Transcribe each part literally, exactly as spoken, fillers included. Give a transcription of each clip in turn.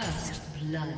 First blood.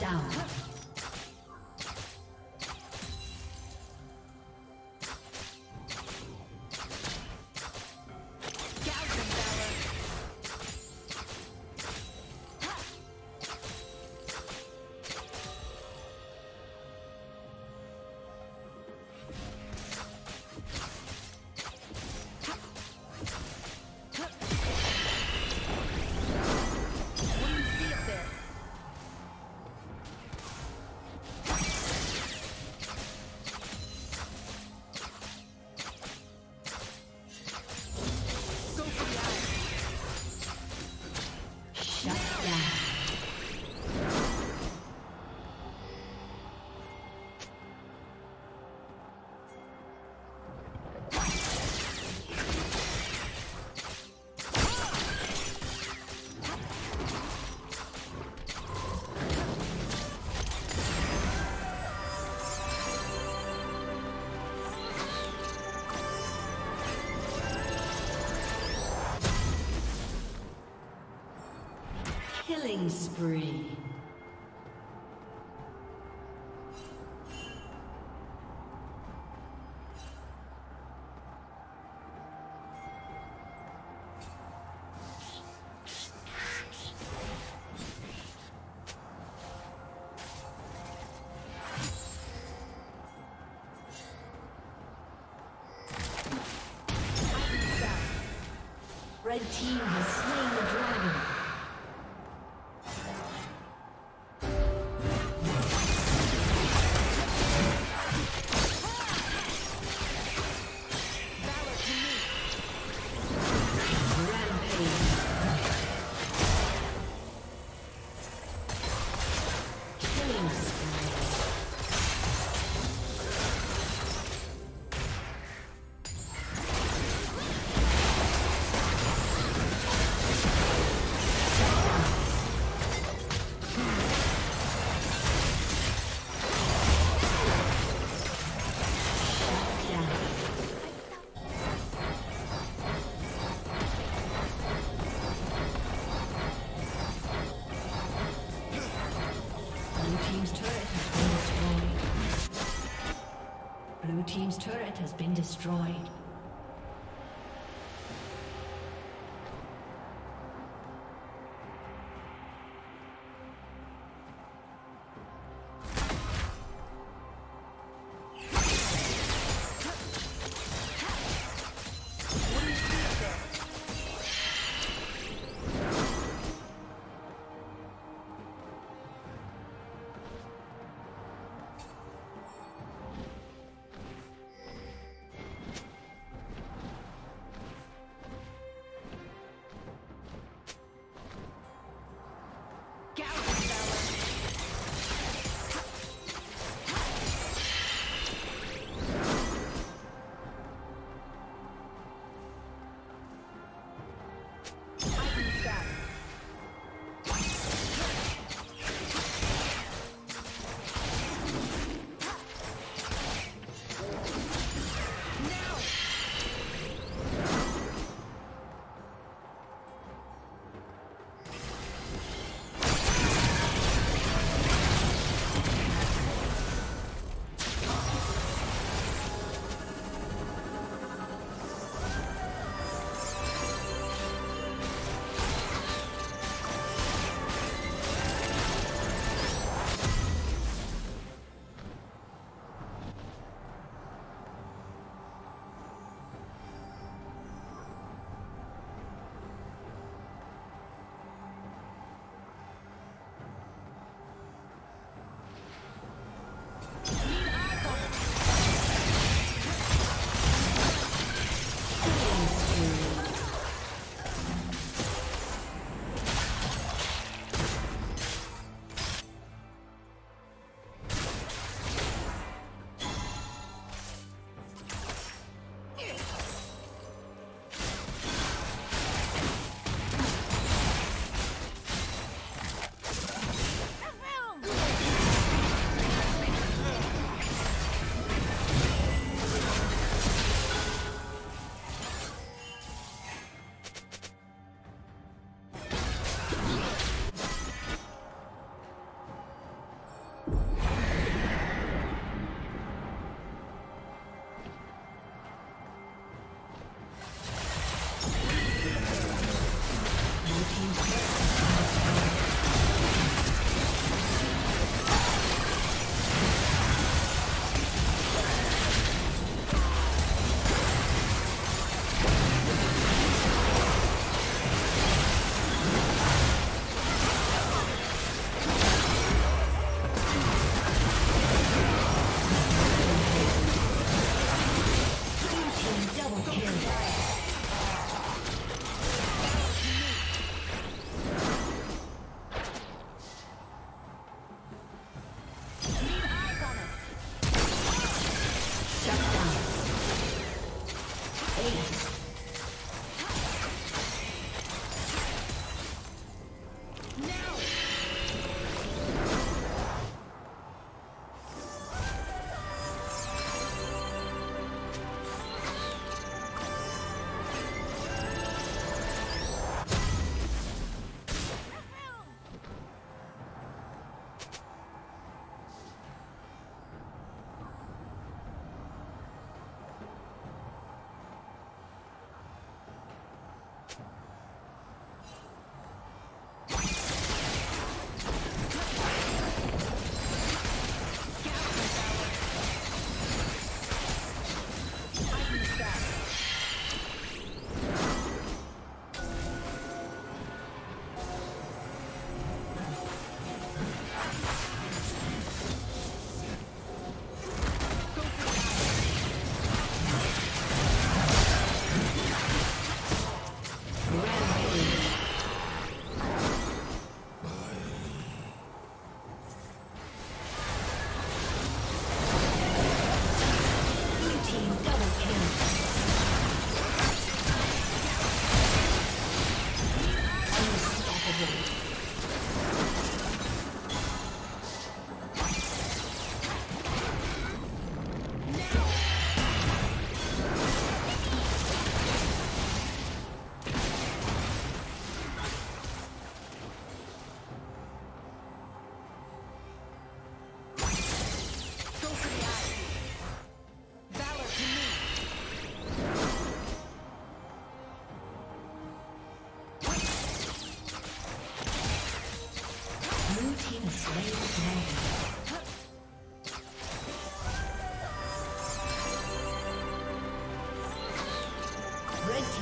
down. Killing spree. Red team has slain the dragon. Team's turret has been destroyed.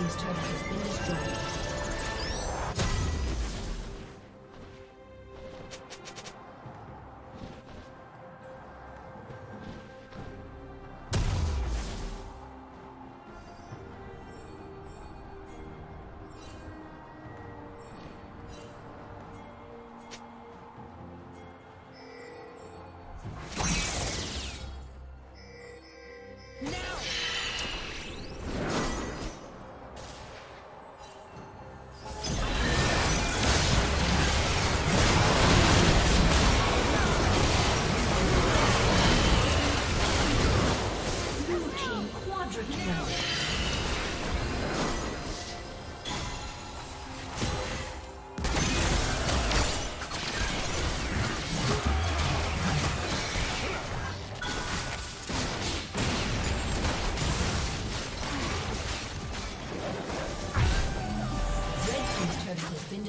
team's turret has been destroyed.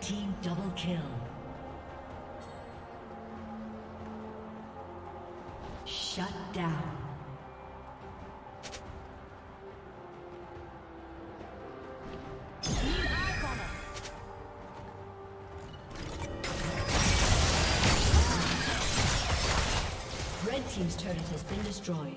Team double kill. Shut down. Red team's turret has been destroyed.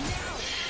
No!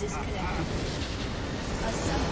Disconnected. A